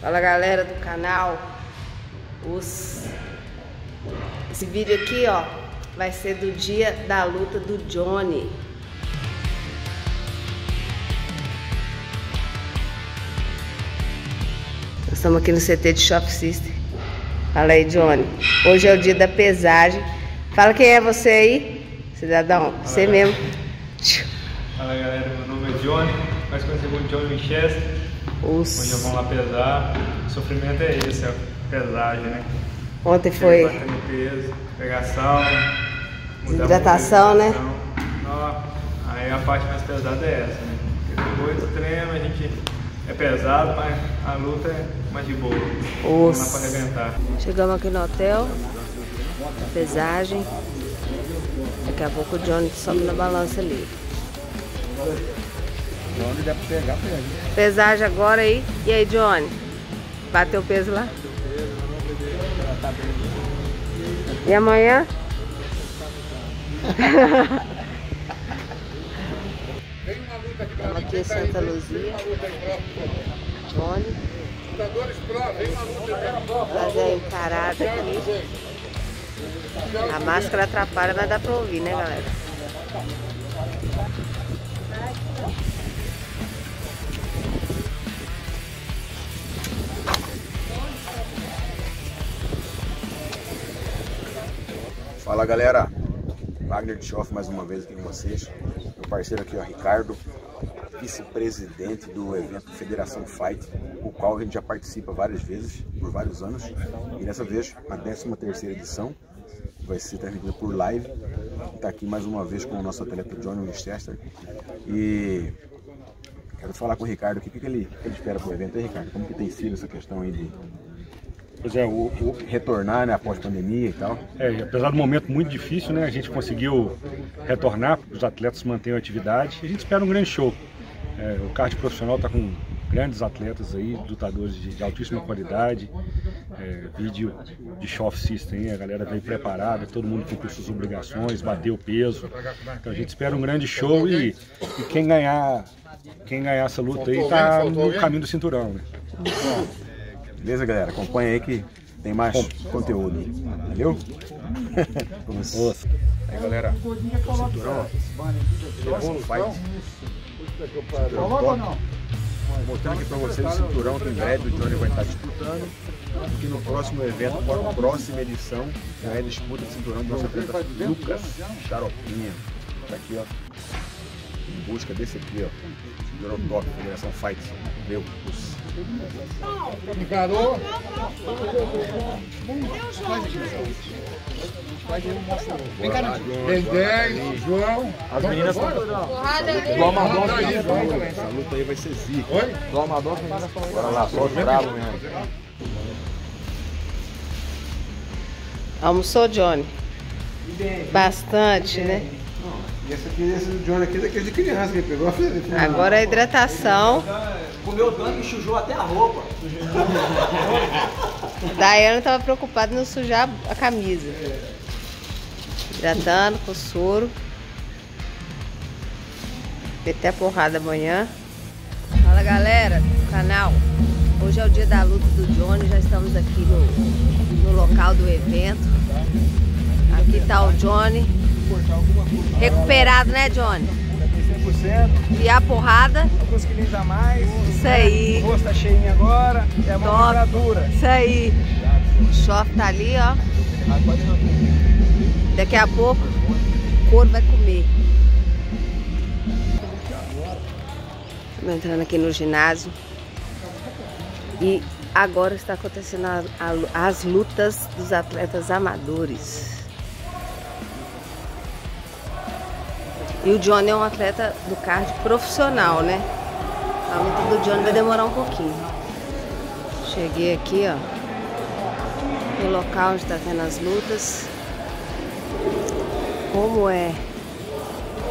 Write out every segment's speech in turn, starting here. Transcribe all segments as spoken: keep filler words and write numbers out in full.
Fala galera do canal. Os... Esse vídeo aqui, ó, vai ser do dia da luta do Johnny. Nós estamos aqui no C T de Shop System. Fala aí, Johnny. Hoje é o dia da pesagem. Fala quem é você aí, cidadão. Fala, você galera. Mesmo. Fala galera, meu nome é Johnny, mais conhecido como Johnny Winchester. Os... Hoje vamos lá pesar. O sofrimento é esse, é a pesagem, né? Ontem foi. Batendo peso, pegação, hidratação, né? Não, aí a parte mais pesada é essa, né? Porque depois do treino a gente é pesado, mas a luta é mais de boa. Não dá pra arrebentar. Chegamos aqui no hotel, pesagem. Daqui a pouco o Johnny sobe na balança ali. Johnny dá pra pegar, pega. Pesagem agora aí. E aí, Johnny? Bateu o peso lá? E amanhã? Estamos aqui em Santa Luzia. Johnny. Fazer a encarada aqui. A máscara atrapalha, mas dá pra ouvir, né, galera? Fala galera, Wagner Dichoff mais uma vez aqui com vocês, meu parceiro aqui, ó, Ricardo, vice-presidente do evento Federação Fight, o qual a gente já participa várias vezes, por vários anos, e dessa vez a décima terceira edição, vai ser transmitida por live, está aqui mais uma vez com o nosso atleta Johnny Winchester, e quero falar com o Ricardo aqui, o que, que ele, ele espera para o evento aí, Ricardo, como que tem sido essa questão aí de... Pois é, o, o... retornar, né, após pandemia e tal. É, apesar do momento muito difícil, né, a gente conseguiu retornar, porque os atletas mantêm a atividade e a gente espera um grande show. É, o card profissional está com grandes atletas aí, lutadores de, de altíssima qualidade, é, vídeo de Shop System, a galera veio preparada, todo mundo cumpriu suas obrigações, bateu o peso. Então a gente espera um grande show e, e quem ganhar, quem ganhar essa luta aí está no caminho do cinturão, né? Beleza, galera? Acompanha aí que tem mais conteúdo. Valeu? Aí, galera, o cinturão, ó. O Fight. Mostrando aqui pra vocês o cinturão que em breve o Johnny vai estar disputando. Porque no próximo evento, na próxima edição, já é disputa de cinturão do nosso atleta Lucas Charopinha. Tá aqui, ó. Em busca desse aqui, ó. Cinturão top, Federação Fight. Meu Deus. Encarou? Vem cá, João. As meninas estão. Do Amador também. Essa luta aí vai ser zica. Oi? Do Amador também. Bora lá, só os bravos mesmo. Almoçou, Johnny? Bastante, né? E essa criança do Johnny aqui é daquele de criança que pegou a ferida. Agora a hidratação. Comeu tanto que sujou até a roupa. Daiane estava preocupada em não sujar a camisa. É. Hidratando com soro. Até a porrada amanhã. Fala galera do canal. Hoje é o dia da luta do Johnny. Já estamos aqui no, no local do evento. Aqui está o Johnny. Recuperado, né, Johnny? cem por cento. E a porrada? Alguns quilinhos a mais. Isso aí. O rosto tá cheinho agora. É uma dura. Isso aí. O choque tá ali, ó. Daqui a pouco o couro vai comer. Estamos entrando aqui no ginásio. E agora está acontecendo a, a, as lutas dos atletas amadores. E o Johnny é um atleta do card profissional, né? A luta do Johnny vai demorar um pouquinho. Cheguei aqui, ó, no local onde tá tendo as lutas. Como é,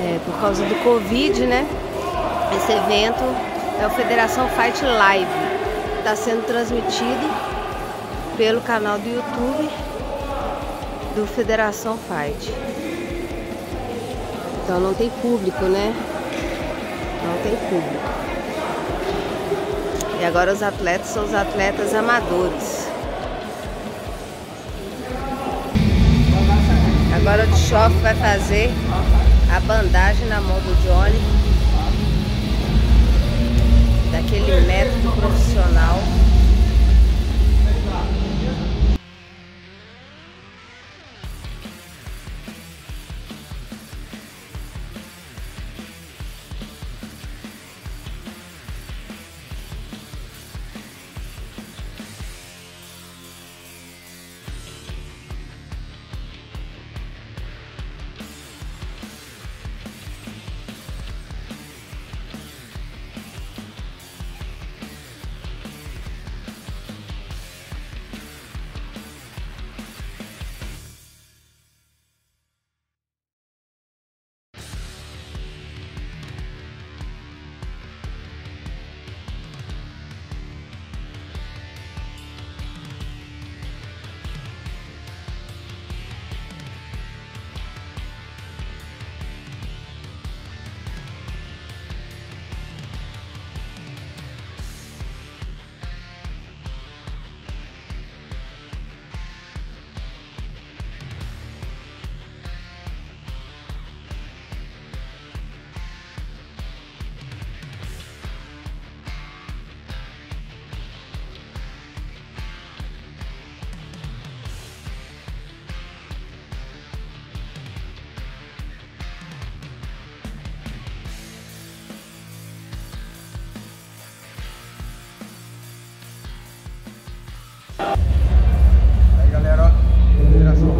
é por causa do Covid, né? Esse evento é o Federação Fight Live. Tá sendo transmitido pelo canal do YouTube do Federação Fight. Então não tem público, né? Não tem público. E agora os atletas são os atletas amadores. Agora o Dichoff vai fazer a bandagem na mão do Johnny, daquele método profissional.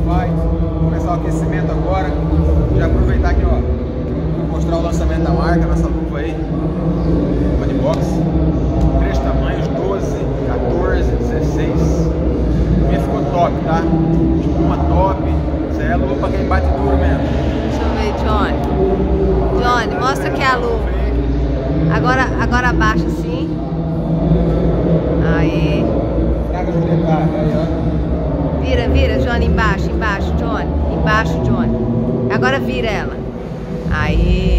Vai começar o aquecimento agora. Já aproveitar aqui, ó, vou mostrar o lançamento da marca nessa luva aí, luva de boxe, três tamanhos, doze, quatorze, dezesseis. A minha ficou top, tá? Espuma top, isso aí é a luva pra quem bate duro mesmo. Deixa eu ver, Johnny. Johnny, mostra aqui a luva. Agora, agora abaixa assim. Aí. Vira, vira, Johnny, embaixo, embaixo, Johnny, embaixo, Johnny. Agora vira ela. Aí.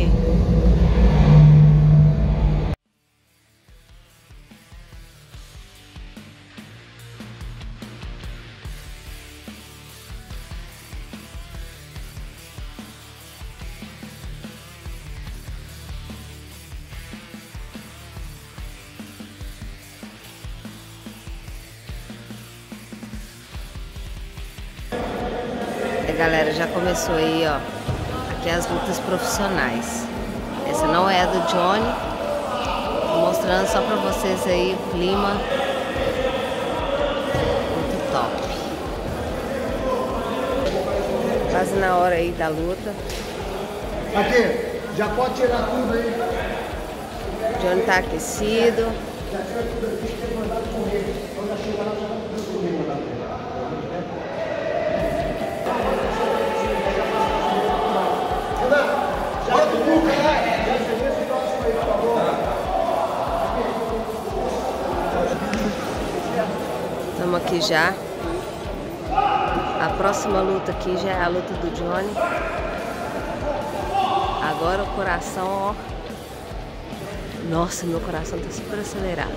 Galera, já começou aí, ó, aqui as lutas profissionais. Essa não é a do Johnny. Tô mostrando só pra vocês aí o clima. Muito top. Quase na hora aí da luta. Aqui, já pode tirar tudo aí. Johnny tá aquecido. Já tira tudo aqui, tem que mandar correr. Quando eu chegar lá, já não precisa correr, mandar correr. Estamos aqui já. A próxima luta aqui já é a luta do Johnny. Agora o coração, ó. Nossa, meu coração tá super acelerado.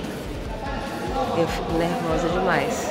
Eu fico nervosa demais.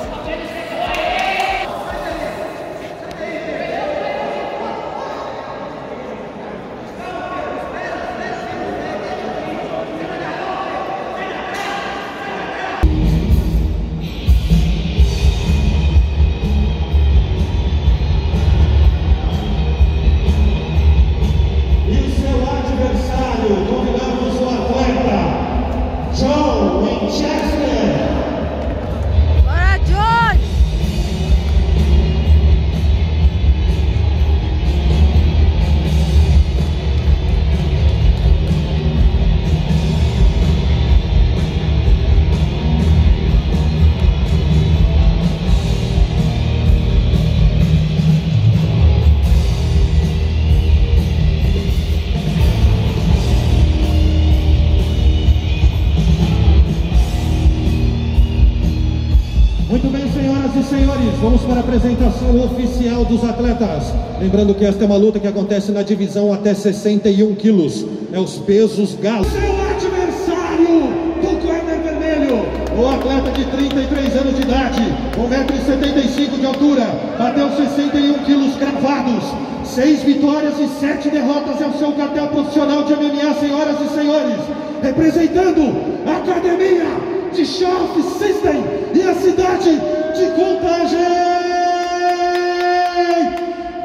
Vamos para a apresentação oficial dos atletas. Lembrando que esta é uma luta que acontece na divisão até sessenta e um quilos. É os pesos galos. Seu adversário do corner vermelho, um atleta de trinta e três anos de idade, um metro e setenta e cinco de altura, bateu sessenta e um quilos cravados, seis vitórias e sete derrotas. É o seu cartel profissional de M M A, senhoras e senhores, representando a academia de Shop System e a cidade de Contagem,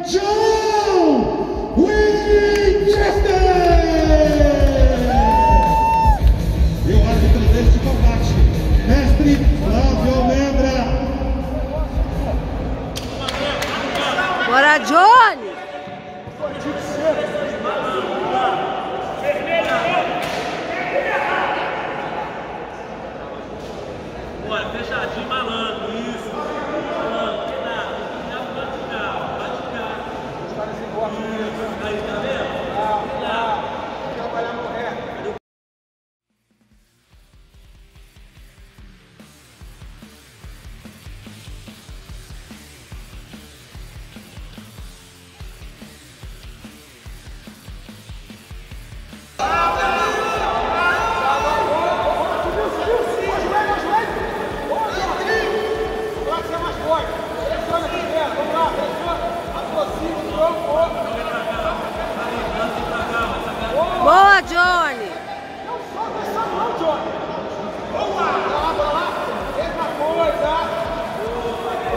John Winchester! Bora, Johnny! Bora, fechadinho, malandro, isso! Malandro, que nada! Bate de carro, bate de carro! Os caras engordam isso! Aí, tá vendo? Ah, ah! Trabalhar no reto! Boa, Johnny! Não solta essa mão, Johnny! Boa! Lá, lá, lá! Eita coisa!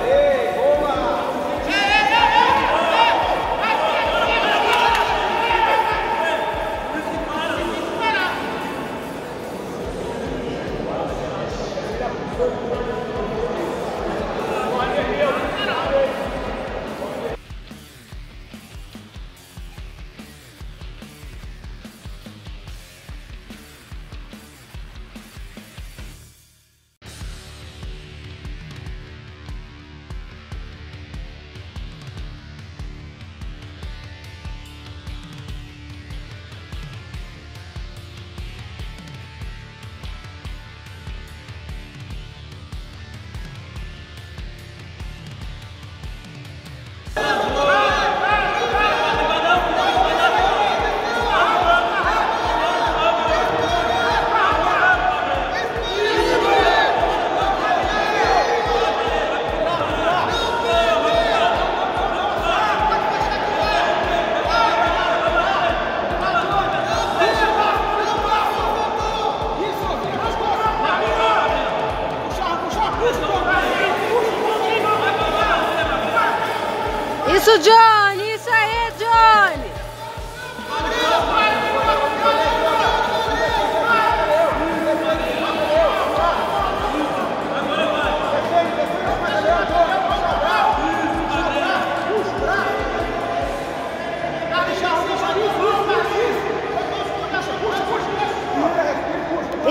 Ei, boa! Isso, Johnny! Isso aí, Johnny!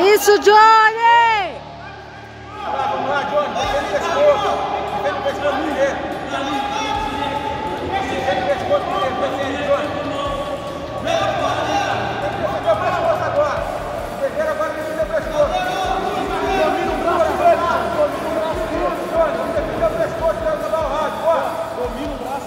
Isso, Johnny! Vamos lá, Johnny! Defende o pescoço! Defende o pescoço da mulher! Isso, Johnny. Vai, Johnny!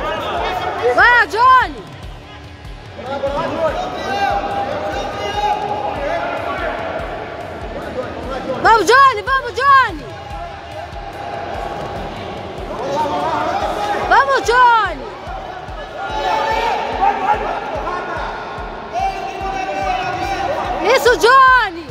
Vai, Johnny! Vai, Johnny! Vamos, Johnny! Isso, Johnny!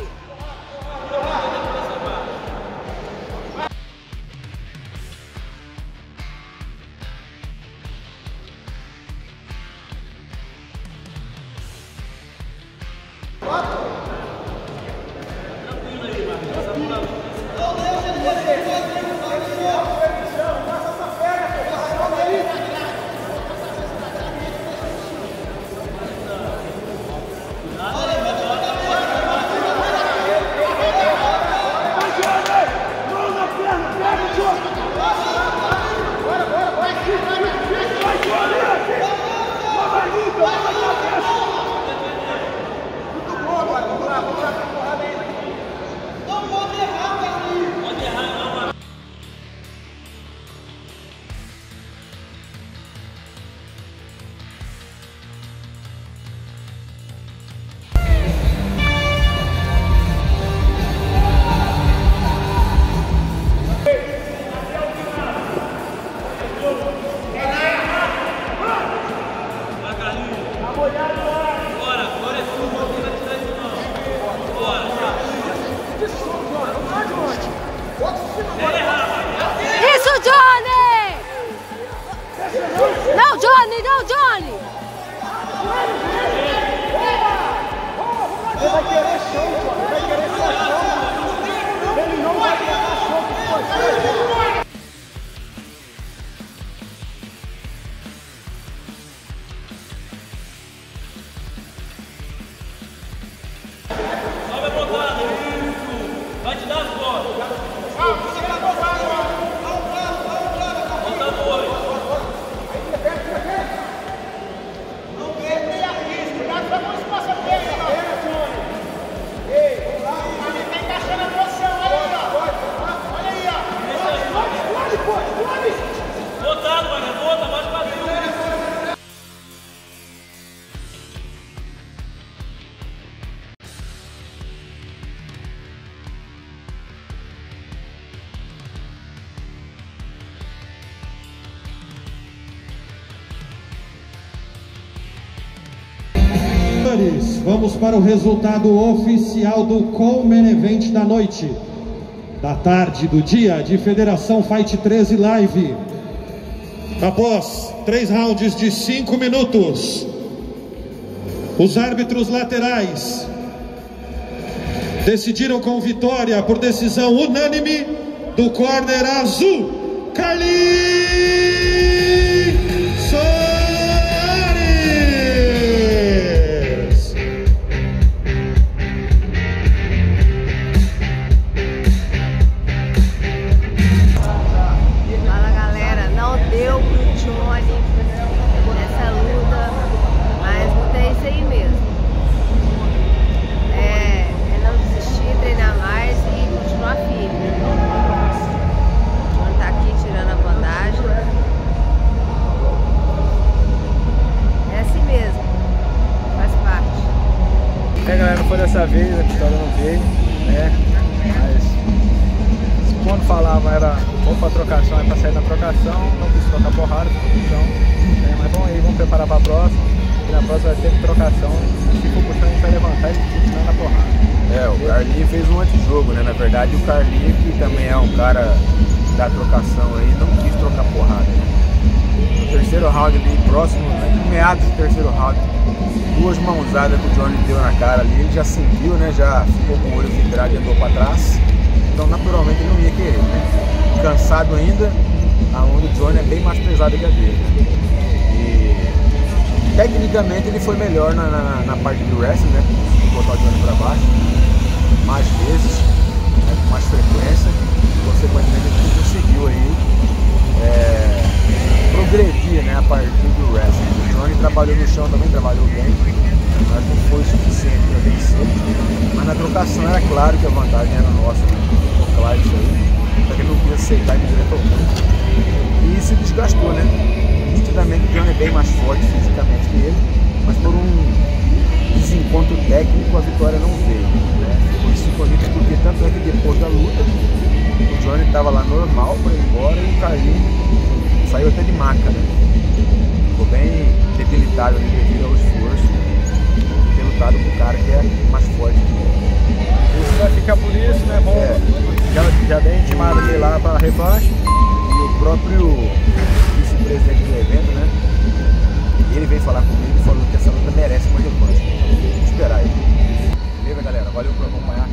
Vamos para o resultado oficial do Main Event da noite, da tarde, do dia de Federação Fight treze Live. Após três rounds de cinco minutos, os árbitros laterais decidiram com vitória por decisão unânime do corner azul, Carlinhos! Dessa vez a vitória não veio, né? Mas quando falavam era ou pra trocação, é pra sair na trocação, não quis trocar porrada, então, né? Mas vamos aí, vamos preparar pra próxima, e na próxima vai ter trocação, se for puxando a gente vai levantar e continuar na porrada. É, o Carlinhos fez um antijogo, né? Na verdade o Carlinhos, que também é um cara da trocação aí, não quis trocar porrada, né? No terceiro round ali, próximo, no meados do terceiro round, duas mãozadas que o Johnny deu na cara ali, ele já sentiu, né? Já ficou com o olho vidrado e andou pra trás. Então naturalmente ele não ia querer, né? Cansado ainda, a mão do Johnny é bem mais pesada que a dele, né? E tecnicamente ele foi melhor na, na, na parte do wrestling, né? Conseguiu botar o Johnny pra baixo mais vezes, né? Com mais frequência. Consequentemente ele conseguiu aí é, progredir, né? A partir do wrestling. Johnny trabalhou no chão, também trabalhou bem, mas não foi o suficiente para vencer. Mas na trocação era claro que a vantagem era nossa, né? Ficou claro isso aí, só que ele não queria aceitar e me diretor. E se desgastou, né? Nitidamente o Johnny é bem mais forte fisicamente que ele, mas por um desencontro técnico a vitória não veio, né? Isso convite porque tanto é que depois da luta o Johnny estava lá normal, foi embora e o Carlinhos saiu até de maca, né? Ficou bem debilitado ali devido ao esforço e ter lutado com o cara que é mais forte. Isso vai ficar por isso, né? Bom, é, já, já dei intimado dele lá para revanche, e o próprio vice-presidente do evento, né? Ele veio falar comigo e falou que essa luta merece uma revanche. Vamos esperar aí. Beleza, galera? Valeu por acompanhar.